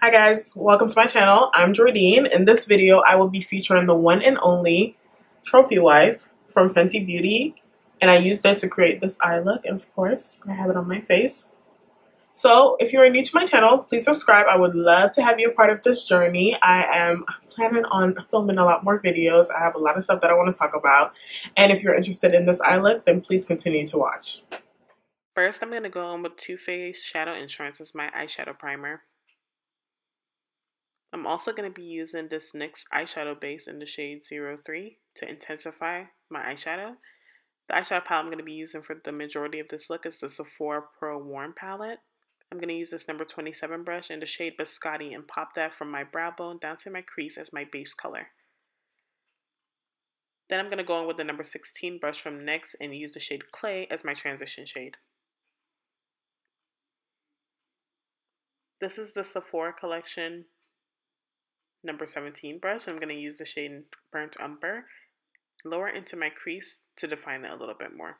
Hi guys, welcome to my channel. I'm Jordene. In this video, I will be featuring the one and only Trophy Wife from Fenty Beauty. And I used it to create this eye look, and of course, I have it on my face. So if you are new to my channel, please subscribe. I would love to have you a part of this journey. I am planning on filming a lot more videos. I have a lot of stuff that I want to talk about. And if you're interested in this eye look, then please continue to watch. First, I'm going to go in with Too Faced Shadow Insurance as my eyeshadow primer. I'm also going to be using this NYX eyeshadow base in the shade 03 to intensify my eyeshadow. The eyeshadow palette I'm going to be using for the majority of this look is the Sephora Pro Warm palette. I'm going to use this number 27 brush in the shade Biscotti and pop that from my brow bone down to my crease as my base color. Then I'm going to go in with the number 16 brush from NYX and use the shade Clay as my transition shade. This is the Sephora Collection number 17 brush. I'm going to use the shade Burnt Umber, lower into my crease to define it a little bit more.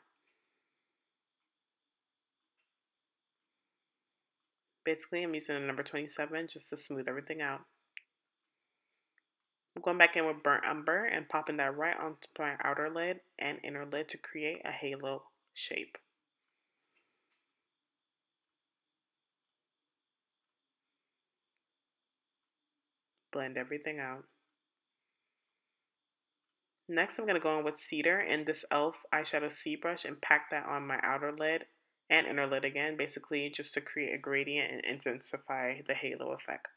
Basically, I'm using the number 27 just to smooth everything out. I'm going back in with Burnt Umber and popping that right onto my outer lid and inner lid to create a halo shape. Blend everything out. Next, I'm going to go in with Cedar and this ELF eyeshadow C brush and pack that on my outer lid and inner lid again, basically just to create a gradient and intensify the halo effect.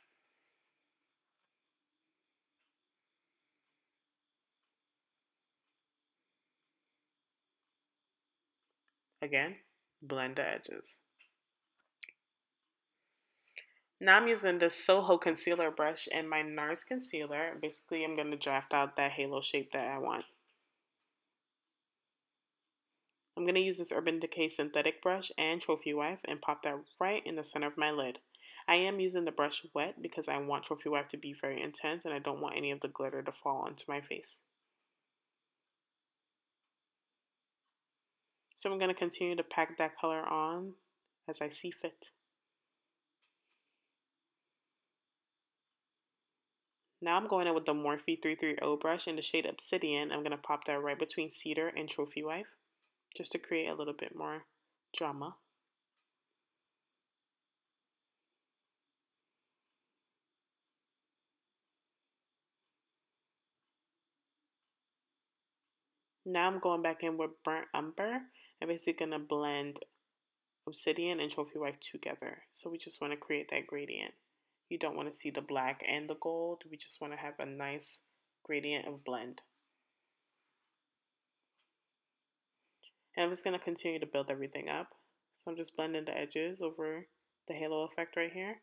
Again, blend the edges. Now I'm using the Soho Concealer brush and my NARS Concealer. Basically, I'm going to draft out that halo shape that I want. I'm going to use this Urban Decay Synthetic brush and Trophy Wife and pop that right in the center of my lid. I am using the brush wet because I want Trophy Wife to be very intense and I don't want any of the glitter to fall onto my face. So I'm going to continue to pack that color on as I see fit. Now I'm going in with the Morphe 330 brush in the shade Obsidian. I'm going to pop that right between Cedar and Trophy Wife just to create a little bit more drama. Now I'm going back in with Burnt Umber. I'm basically going to blend Obsidian and Trophy Wife together. So we just want to create that gradient. You don't want to see the black and the gold. We just want to have a nice gradient of blend. And I'm just going to continue to build everything up. So I'm just blending the edges over the halo effect right here.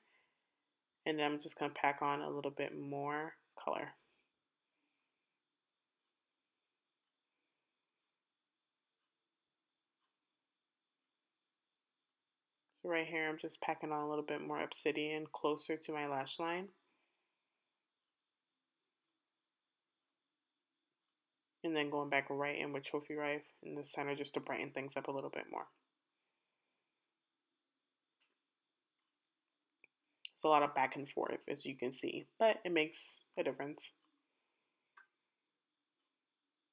And then I'm just going to pack on a little bit more color. So right here, I'm just packing on a little bit more Obsidian closer to my lash line. And then going back right in with Trophy Wife in the center just to brighten things up a little bit more. It's a lot of back and forth, as you can see, but it makes a difference.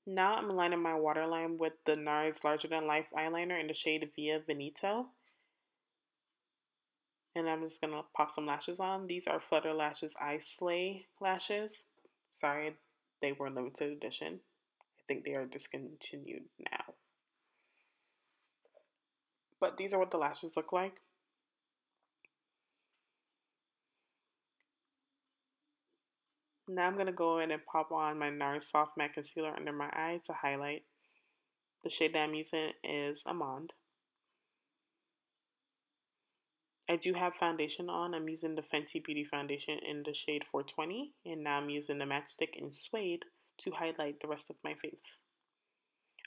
Now I'm aligning my waterline with the NARS Larger Than Life eyeliner in the shade Via Veneto. And I'm just going to pop some lashes on. These are Flutter Lashes Eye Slay Lashes. Sorry, they were limited edition. I think they are discontinued now. But these are what the lashes look like. Now I'm going to go in and pop on my NARS Soft Matte Concealer under my eye to highlight. The shade that I'm using is Amande. I do have foundation on. I'm using the Fenty Beauty foundation in the shade 420, and now I'm using the matchstick in Suede to highlight the rest of my face.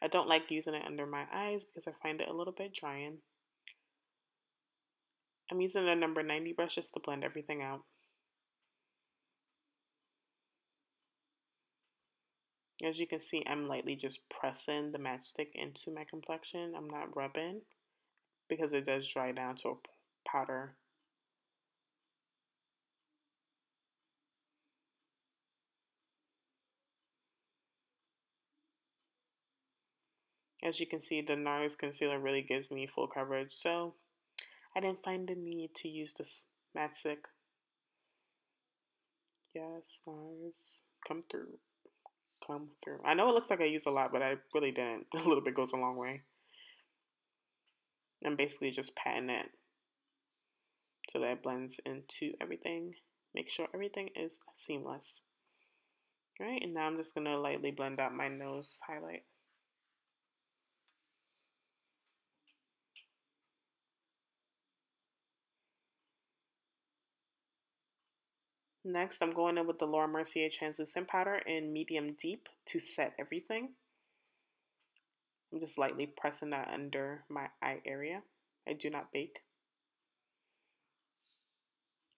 I don't like using it under my eyes because I find it a little bit drying. I'm using the number 90 brush just to blend everything out. As you can see, I'm lightly just pressing the matchstick into my complexion. I'm not rubbing because it does dry down to a powder As you can see, the NARS concealer really gives me full coverage, so I didn't find the need to use this matte stick. Yes, NARS, come through. Come through. I know it looks like I used a lot, but I really didn't. A little bit goes a long way. I'm basically just patting it so that it blends into everything. Make sure everything is seamless. All right, and now I'm just gonna lightly blend out my nose highlight. Next, I'm going in with the Laura Mercier translucent powder in medium deep to set everything. I'm just lightly pressing that under my eye area. I do not bake.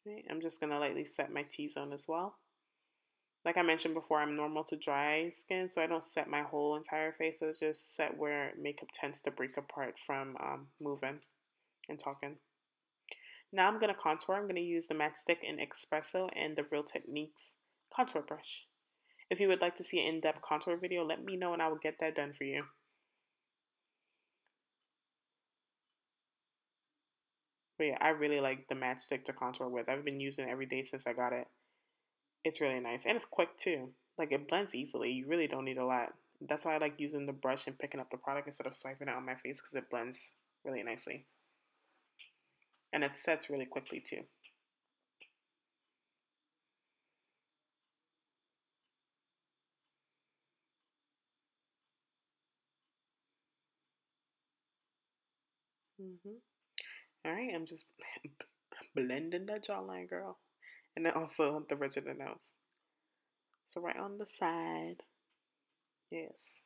Okay, I'm just going to lightly set my T-zone as well. Like I mentioned before, I'm normal to dry skin, so I don't set my whole entire face. So it's just set where makeup tends to break apart from moving and talking. Now I'm going to contour. I'm going to use the matte stick in Espresso and the Real Techniques contour brush. If you would like to see an in-depth contour video, let me know and I will get that done for you. But yeah, I really like the matte stick to contour with. I've been using it every day since I got it. It's really nice. And it's quick too. Like, it blends easily. You really don't need a lot. That's why I like using the brush and picking up the product instead of swiping it on my face, because it blends really nicely. And it sets really quickly too. All right, I'm just blending that jawline, girl. And then also the ridge of the nose. So right on the side. Yes.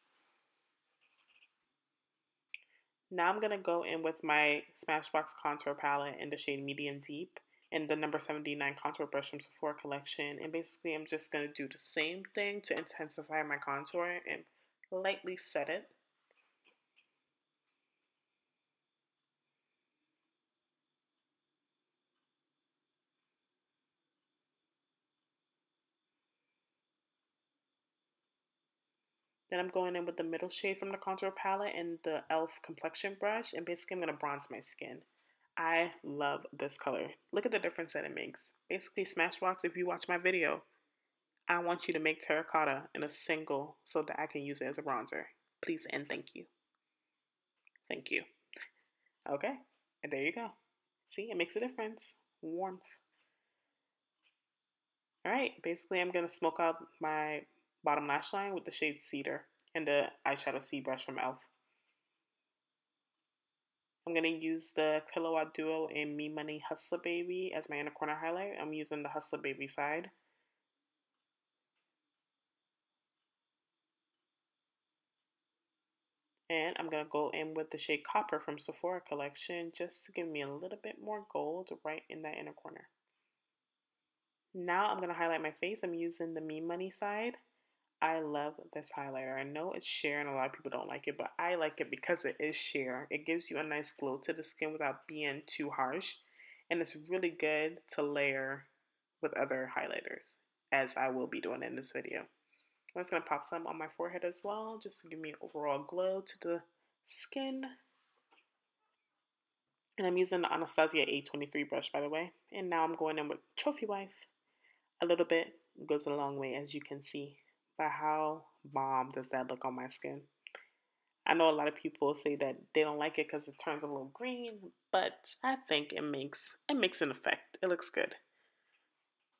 Now I'm going to go in with my Smashbox contour palette in the shade Medium Deep and the number 79 contour brush from Sephora collection. And basically I'm just going to do the same thing to intensify my contour and lightly set it. Then I'm going in with the middle shade from the contour palette and the ELF complexion brush. And basically I'm going to bronze my skin. I love this color. Look at the difference that it makes. Basically, Smashbox, if you watch my video, I want you to make terracotta in a single so that I can use it as a bronzer. Please and thank you. Thank you. Okay. And there you go. See, it makes a difference. Warmth. All right. Basically, I'm going to smoke out my bottom lash line with the shade Cedar and the eyeshadow C brush from ELF. I'm going to use the Killawatt Duo in Me Money Hustler Baby as my inner corner highlight. I'm using the Hustler Baby side. And I'm going to go in with the shade Copper from Sephora collection just to give me a little bit more gold right in that inner corner. Now I'm going to highlight my face. I'm using the Me Money side. I love this highlighter. I know it's sheer and a lot of people don't like it, but I like it because it is sheer. It gives you a nice glow to the skin without being too harsh. And it's really good to layer with other highlighters, as I will be doing in this video. I'm just going to pop some on my forehead as well, just to give me an overall glow to the skin. And I'm using the Anastasia 823 brush, by the way. And now I'm going in with Trophy Wife. A little bit goes a long way, as you can see. But how bomb does that look on my skin? I know a lot of people say that they don't like it because it turns a little green, but I think it makes an effect. It looks good.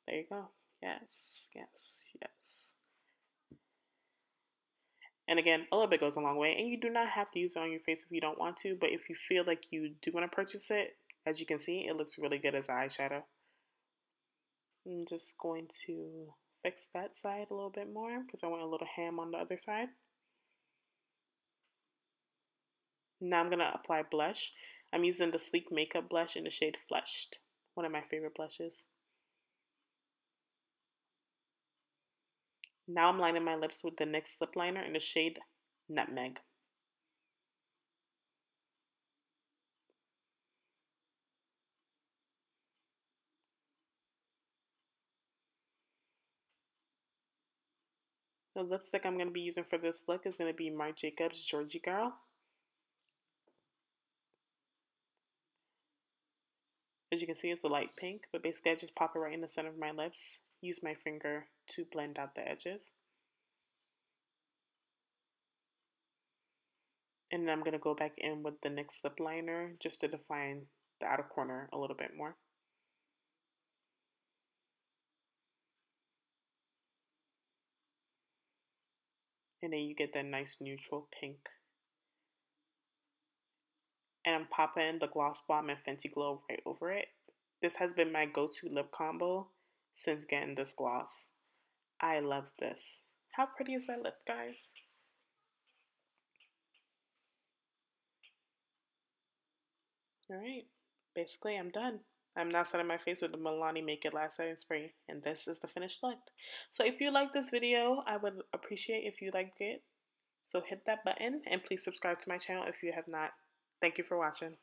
There you go. Yes, yes, yes. And again, a little bit goes a long way, and you do not have to use it on your face if you don't want to, but if you feel like you do want to purchase it, as you can see, it looks really good as an eyeshadow. I'm just going to fix that side a little bit more because I want a little ham on the other side. Now I'm going to apply blush. I'm using the Sleek Makeup blush in the shade Flushed, one of my favorite blushes. Now I'm lining my lips with the NYX lip liner in the shade Nutmeg. The lipstick I'm going to be using for this look is going to be Marc Jacobs Georgie Girl. As you can see, it's a light pink, but basically I just pop it right in the center of my lips, use my finger to blend out the edges. And then I'm going to go back in with the NYX lip liner just to define the outer corner a little bit more. And then you get that nice neutral pink. And I'm popping the Gloss Bomb and Fenty Glow right over it. This has been my go-to lip combo since getting this gloss. I love this. How pretty is that lip, guys? Alright, basically I'm done. I'm now setting my face with the Milani Make It Last Setting Spray, and this is the finished look. So if you like this video, I would appreciate if you liked it. So hit that button, and please subscribe to my channel if you have not. Thank you for watching.